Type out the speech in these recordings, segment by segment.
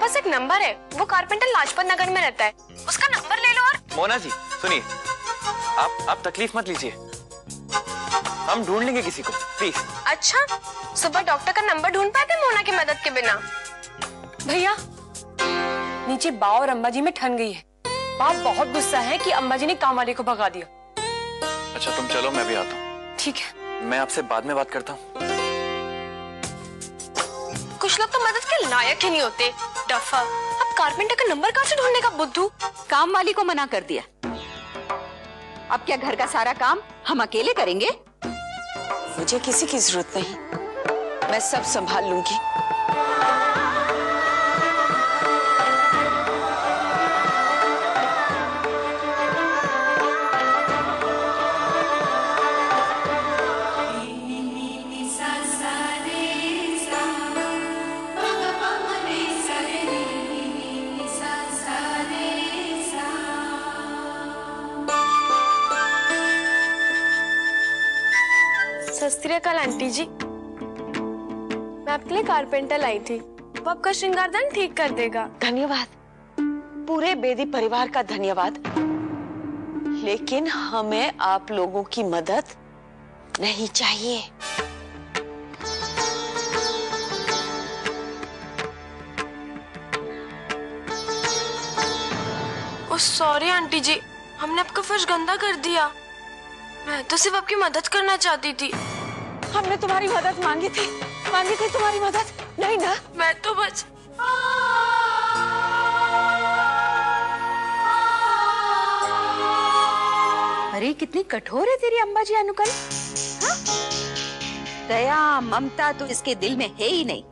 पास एक नंबर है, वो कारपेंटर लाजपत नगर में रहता है, उसका नंबर ले लो। और मोना जी सुनिए, आप तकलीफ मत लीजिए, हम ढूंढ लेंगे किसी को, प्लीज। अच्छा, सुबह डॉक्टर का नंबर ढूंढ पाए थे मोना की मदद के बिना? भैया नीचे बा और अम्बा जी में ठन गई है, बाप बहुत गुस्सा है कि अम्बा जी ने काम वाले को भगा दिया। अच्छा तुम चलो, मैं भी आता हूँ। ठीक है, मैं आपसे बाद में बात करता हूँ। कुछ लोग तो मदद के लायक ही नहीं होते। डफा, अब कारपेंटर का नंबर कहाँ से ढूंढने का बुद्धू? काम वाली को मना कर दिया। अब क्या घर का सारा काम हम अकेले करेंगे? मुझे किसी की जरूरत नहीं, मैं सब संभाल लूंगी। सस्त्रीकाल आंटी जी, मैं आपके लिए कारपेंटर लाई थी, वो आपका श्रृंगारदान ठीक कर देगा। धन्यवाद, पूरे बेदी परिवार का धन्यवाद, लेकिन हमें आप लोगों की मदद नहीं चाहिए। ओ सॉरी आंटी जी, हमने आपका फर्ज गंदा कर दिया, मैं तो सिर्फ आपकी मदद करना चाहती थी। हमने तुम्हारी मदद मांगी थी तुम्हारी मदद, नहीं ना? मैं तो बस अरे कितनी कठोर है तेरी अम्मा जी अनुकल। हाँ? दया ममता तो इसके दिल में है ही नहीं,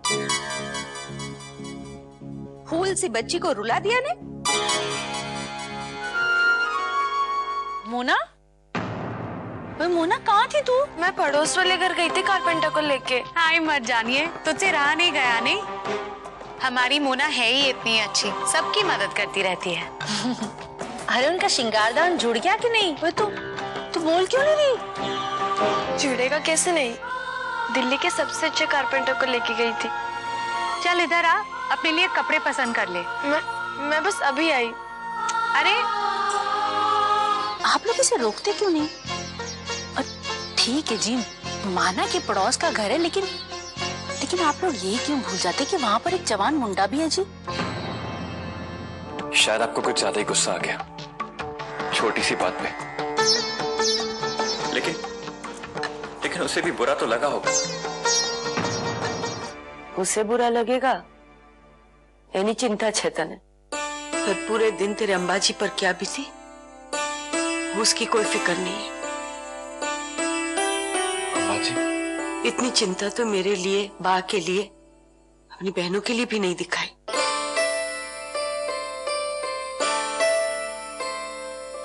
फूल से बच्ची को रुला दिया ने। मोना, मोना कहाँ थी तू? मैं पड़ोस वाले घर गई थी कारपेंटर को लेके। हाय मर जानिए, तुझसे रहा नहीं गया नहीं। हमारी मोना है ही इतनी अच्छी, सबकी मदद करती रहती है। अरे उनका श्रृंगारदान जुड़ गया कि नहीं? वो तू बोल क्यों नहीं रही? जुड़ेगा कैसे नहीं, दिल्ली के सबसे अच्छे कारपेंटर को लेके गई थी। चल इधर आ, अपने लिए कपड़े पसंद कर ले। मैं बस अभी आई। अरे आप लोग इसे रोकते क्यों नहीं? ठीक है जी, माना कि पड़ोस का घर है, लेकिन आप लोग ये क्यों भूल जाते कि वहाँ पर एक जवान मुंडा भी है जी। शायद आपको कुछ ज्यादा ही गुस्सा आ गया छोटी सी बात पे, लेकिन उसे भी बुरा तो लगा होगा। उसे बुरा लगेगा, यानी चिंता चेतन है। पर पूरे दिन तेरे अम्बाजी पर क्या बीती, उसकी कोई फिक्र नहीं है। इतनी चिंता तो मेरे लिए, बा के लिए, अपनी बहनों के लिए भी नहीं दिखाई।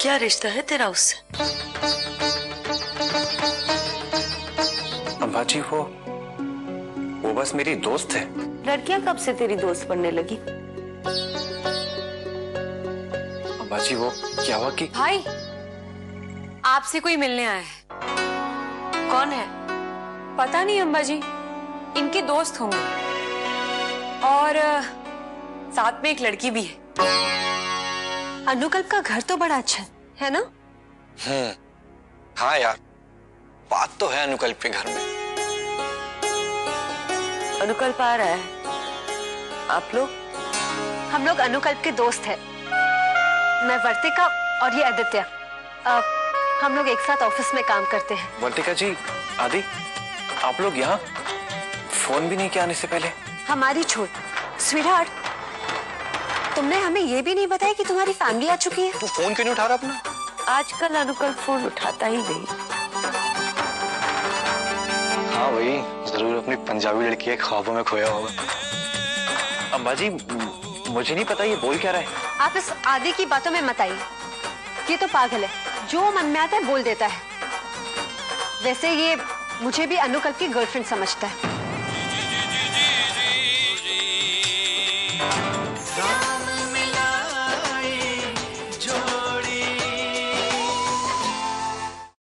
क्या रिश्ता है तेरा उससे? अम्मा जी वो बस मेरी दोस्त है। लड़कियां कब से तेरी दोस्त बनने लगी? अम्मा जी वो क्या हुआ कि भाई आपसे कोई मिलने आया है। कौन है? पता नहीं अम्बा जी, इनके दोस्त होंगे, और साथ में एक लड़की भी है। अनुकल्प का घर तो बड़ा अच्छा है ना? हाँ यार, बात तो है अनुकल्प के घर में। अनुकल्प आ रहा है, आप लोग? हम लोग अनुकल्प के दोस्त हैं, मैं वर्तिका और ये आदित्य, हम लोग एक साथ ऑफिस में काम करते हैं। वर्तिका जी, आदि आप लोग यहाँ? फोन भी नहीं किया आने से पहले। हमारी छोट स्वीटहार्ट, तुमने हमें ये भी नहीं बताया कि तुम्हारी फैमिली आ चुकी है। तू फोन क्यों नहीं उठा रहा अपना? आजकल अनुकल फोन उठाता ही नहीं। हाँ भाई, जरूर अपनी पंजाबी लड़की के ख्वाबों में खोया होगा। अम्मा जी मुझे नहीं पता ये बोल क्या रहा है। आप इस आदि की बातों में मत आइए, ये तो पागल है, जो मन में आता है बोल देता है। वैसे ये मुझे भी अनुकल्प की गर्लफ्रेंड समझता है।